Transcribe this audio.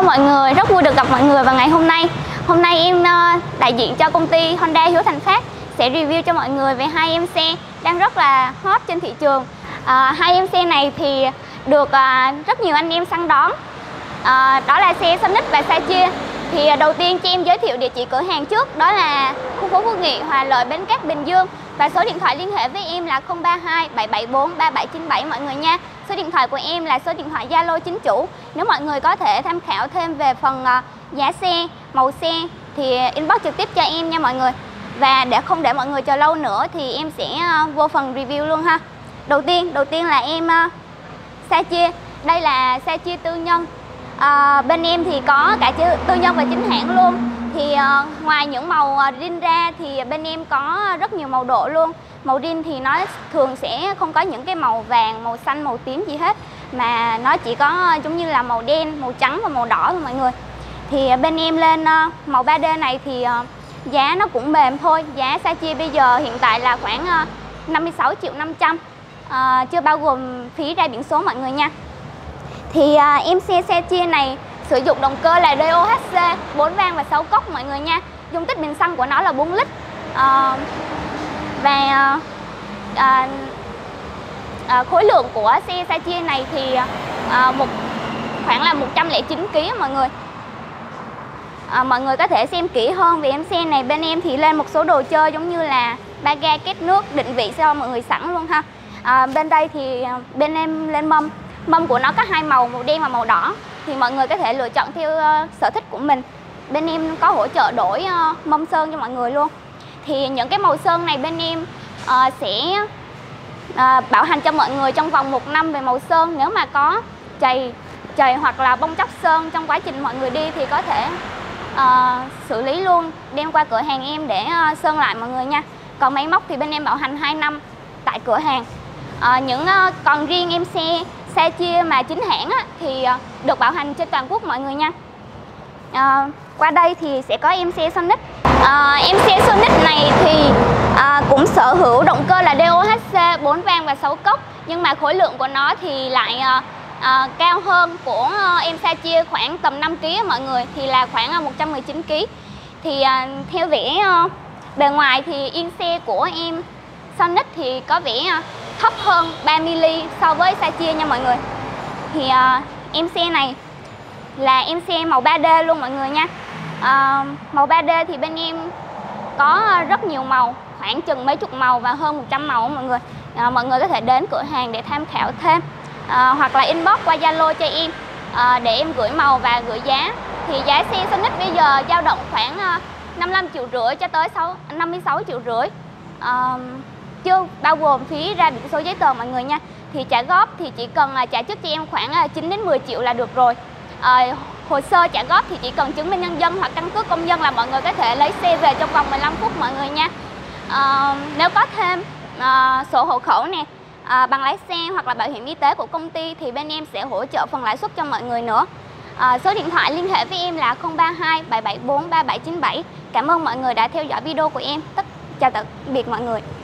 Hello mọi người, rất vui được gặp mọi người vào ngày hôm nay. Hôm nay em đại diện cho công ty Honda Hiếu Thành Phát sẽ review cho mọi người về hai em xe đang rất là hot trên thị trường. Hai em xe này thì được rất nhiều anh em săn đón. Đó là xe Sonic và Satria. Thì đầu tiên cho em giới thiệu địa chỉ cửa hàng trước, đó là khu phố Phú Nghị, Hòa Lợi, Bến Cát, Bình Dương. Và số điện thoại liên hệ với em là 032 774 3797 mọi người nha. Số điện thoại của em là số điện thoại Zalo chính chủ. Nếu mọi người có thể tham khảo thêm về phần giá xe, màu xe thì inbox trực tiếp cho em nha mọi người. Và để không để mọi người chờ lâu nữa thì em sẽ vô phần review luôn ha. Đầu tiên là em Satria. Đây là Satria tư nhân. Bên em thì có cả tư nhân và chính hãng luôn. Thì ngoài những màu rin ra thì bên em có rất nhiều màu độ luôn. Màu rin thì nó thường sẽ không có những cái màu vàng, màu xanh, màu tím gì hết, mà nó chỉ có giống như là màu đen, màu trắng và màu đỏ thôi mọi người. Thì bên em lên màu 3D này thì giá nó cũng mềm thôi. Giá Satria bây giờ hiện tại là khoảng 56.500.000, chưa bao gồm phí ra biển số mọi người nha. Thì em xe Satria này sử dụng động cơ là DOHC 4 van và 6 cốc mọi người nha. Dung tích bình xăng của nó là 4 lít. Và khối lượng của xe Satria này thì khoảng là 109 kg mọi người. Mọi người có thể xem kỹ hơn về em xe này. Bên em thì lên một số đồ chơi giống như là ba ga, két nước, định vị cho mọi người sẵn luôn ha. Bên đây thì bên em lên mâm của nó có hai màu, màu đen và màu đỏ. Thì mọi người có thể lựa chọn theo sở thích của mình. Bên em có hỗ trợ đổi mâm sơn cho mọi người luôn. Thì những cái màu sơn này bên em sẽ bảo hành cho mọi người trong vòng 1 năm về màu sơn. Nếu mà có chày hoặc là bong chóc sơn trong quá trình mọi người đi thì có thể xử lý luôn, đem qua cửa hàng em để sơn lại mọi người nha. Còn máy móc thì bên em bảo hành 2 năm tại cửa hàng. Còn riêng em xe Satria mà chính hãng á, thì được bảo hành trên toàn quốc mọi người nha. Qua đây thì sẽ có em xe Sonic. Em xe Sonic này thì cũng sở hữu động cơ là DOHC 4 van và 6 cốc. Nhưng mà khối lượng của nó thì lại cao hơn của em Satria khoảng tầm 5 kg mọi người. Thì là khoảng 119 kg. Thì theo vẻ bề ngoài thì yên xe của em Sonic thì có vẻ thấp hơn 3 mm so với Satria nha mọi người. Thì em xe này là em xe màu 3D luôn mọi người nha. Màu 3D thì bên em có rất nhiều màu, khoảng chừng mấy chục màu và hơn 100 màu mọi người. Mọi người có thể đến cửa hàng để tham khảo thêm, hoặc là inbox qua Zalo cho em để em gửi màu và gửi giá. Thì giá xe Sonic bây giờ dao động khoảng 55,5 triệu cho tới 56,5 triệu. Chưa bao gồm phí ra biển số giấy tờ mọi người nha. Thì trả góp thì chỉ cần trả trước cho em khoảng 9 đến 10 triệu là được rồi. Hồ sơ trả góp thì chỉ cần chứng minh nhân dân hoặc căn cước công dân là mọi người có thể lấy xe về trong vòng 15 phút mọi người nha. Nếu có thêm sổ hộ khẩu nè, bằng lái xe hoặc là bảo hiểm y tế của công ty thì bên em sẽ hỗ trợ phần lãi suất cho mọi người nữa. Số điện thoại liên hệ với em là 032 774 3797. Cảm ơn mọi người đã theo dõi video của em. Chào tạm biệt mọi người.